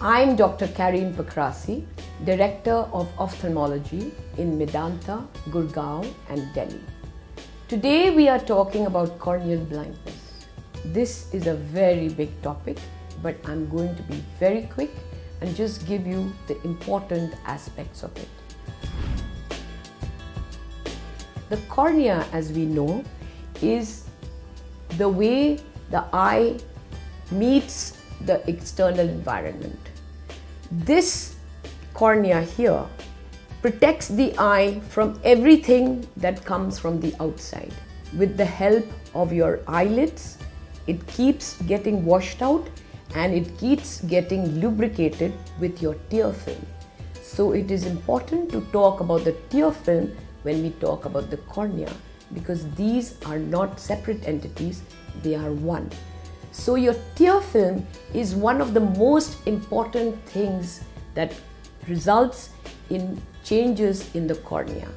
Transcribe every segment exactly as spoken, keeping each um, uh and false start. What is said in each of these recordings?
I'm Doctor Carreen Pakrasi, Director of Ophthalmology in Medanta, Gurgaon and Delhi. Today we are talking about corneal blindness. This is a very big topic, but I'm going to be very quick and just give you the important aspects of it. The cornea, as we know, is the way the eye meets the external environment. This cornea here protects the eye from everything that comes from the outside. With the help of your eyelids, it keeps getting washed out and it keeps getting lubricated with your tear film. So it is important to talk about the tear film when we talk about the cornea, because these are not separate entities, they are one. So your tear film is one of the most important things that results in changes in the cornea.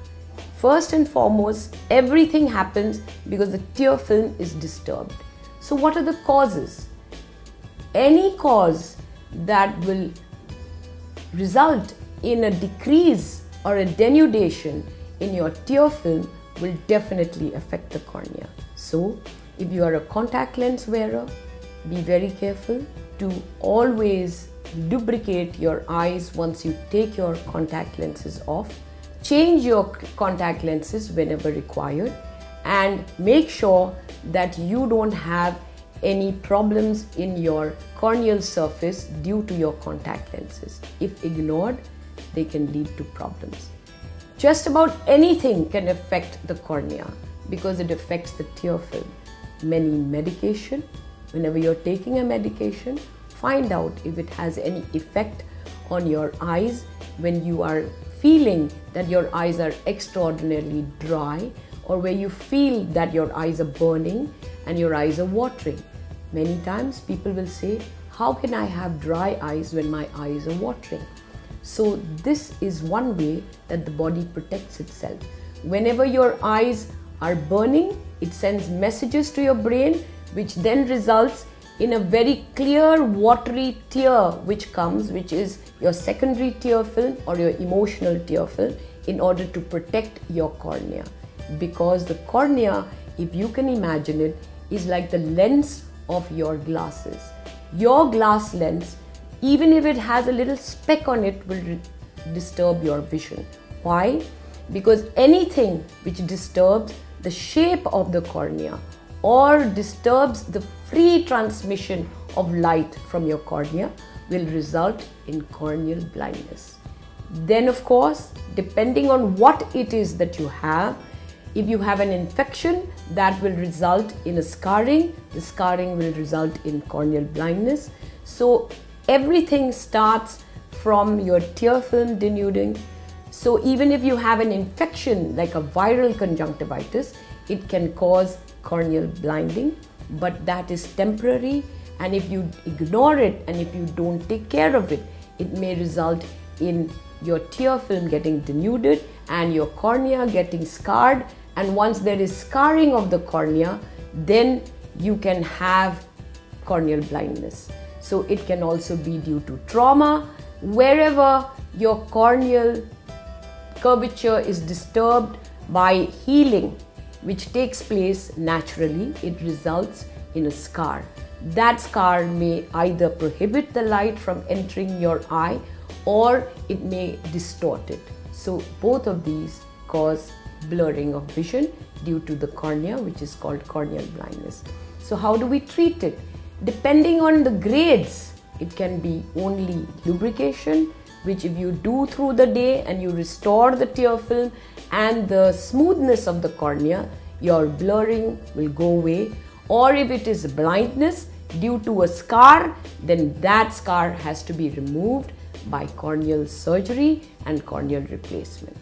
First and foremost, everything happens because the tear film is disturbed. So what are the causes? Any cause that will result in a decrease or a denudation in your tear film will definitely affect the cornea. So if you are a contact lens wearer, be very careful to always lubricate your eyes once you take your contact lenses off. Change your contact lenses whenever required and make sure that you don't have any problems in your corneal surface due to your contact lenses. If ignored, they can lead to problems. Just about anything can affect the cornea because it affects the tear film. Many medication, whenever you're taking a medication, find out if it has any effect on your eyes when you are feeling that your eyes are extraordinarily dry or where you feel that your eyes are burning and your eyes are watering. Many times people will say, how can I have dry eyes when my eyes are watering? So this is one way that the body protects itself. Whenever your eyes are burning, it sends messages to your brain, which then results in a very clear watery tear which comes, which is your secondary tear film or your emotional tear film, in order to protect your cornea. Because the cornea, if you can imagine it, is like the lens of your glasses. Your glass lens, even if it has a little speck on it, will disturb your vision. Why? Because anything which disturbs the shape of the cornea or disturbs the free transmission of light from your cornea will result in corneal blindness. Then of course, depending on what it is that you have, if you have an infection, that will result in a scarring. The scarring will result in corneal blindness. So everything starts from your tear film denuding. So even if you have an infection like a viral conjunctivitis, it can cause corneal blinding, but that is temporary, and if you ignore it and if you don't take care of it, it may result in your tear film getting denuded and your cornea getting scarred, and once there is scarring of the cornea, then you can have corneal blindness. So it can also be due to trauma. Wherever your corneal curvature is disturbed by healing, which takes place naturally, it results in a scar. That scar may either prohibit the light from entering your eye or it may distort it. So both of these cause blurring of vision due to the cornea, which is called corneal blindness. So how do we treat it? Depending on the grades, it can be only lubrication, which if you do through the day and you restore the tear film and the smoothness of the cornea, your blurring will go away. Or if it is blindness due to a scar, then that scar has to be removed by corneal surgery and corneal replacement.